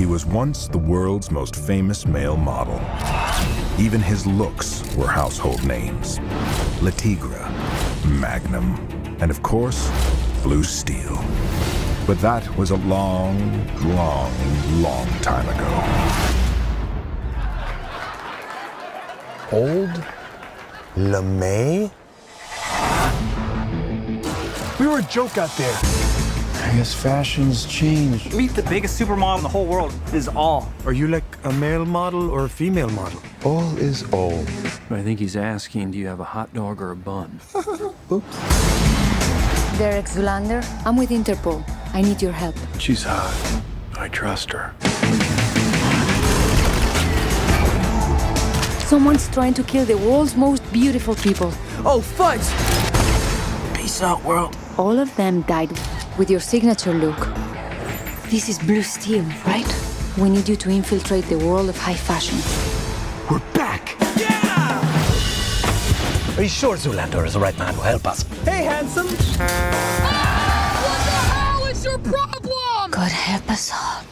He was once the world's most famous male model. Even his looks were household names. Le Tigre, Magnum, and of course, Blue Steel. But that was a long, long, long time ago. Old LeMay? We were a joke out there. I guess fashion's changed. Meet the biggest supermodel in the whole world is all. Are you like a male model or a female model? All is all. I think he's asking, do you have a hot dog or a bun? Oops. Derek Zoolander, I'm with Interpol. I need your help. She's hot. I trust her. Someone's trying to kill the world's most beautiful people. Oh, fudge! Peace out, world. All of them died with your signature look. This is Blue Steel, right? We need you to infiltrate the world of high fashion. We're back! Yeah! Are you sure Zoolander is the right man to help us? Hey, handsome! Ah, what the hell is your problem? God help us all.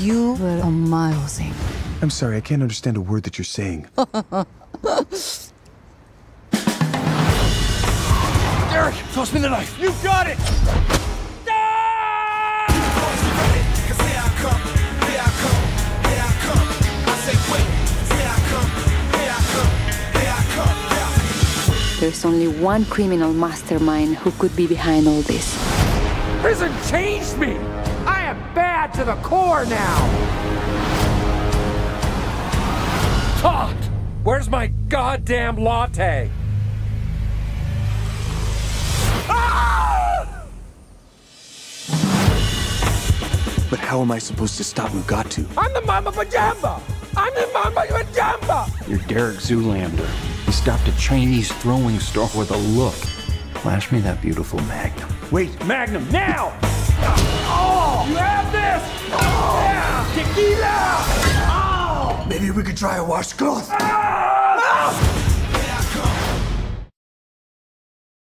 You were a mile thing. I'm sorry, I can't understand a word that you're saying. Derek, toss me the knife. You got it! There's only one criminal mastermind who could be behind all this. Prison changed me! I am bad to the core now! Todd! Where's my goddamn latte? Ah! But how am I supposed to stop Mugatu? I'm the Mama Pajamba! I'm the Mama Pajamba! You're Derek Zoolander. He stopped a Chinese throwing star with a look. Flash me that beautiful Magnum. Wait, Magnum, now! Oh! You have this! Oh! Yeah! Tequila! Oh! Maybe we could try a washcloth. Ah! Ah!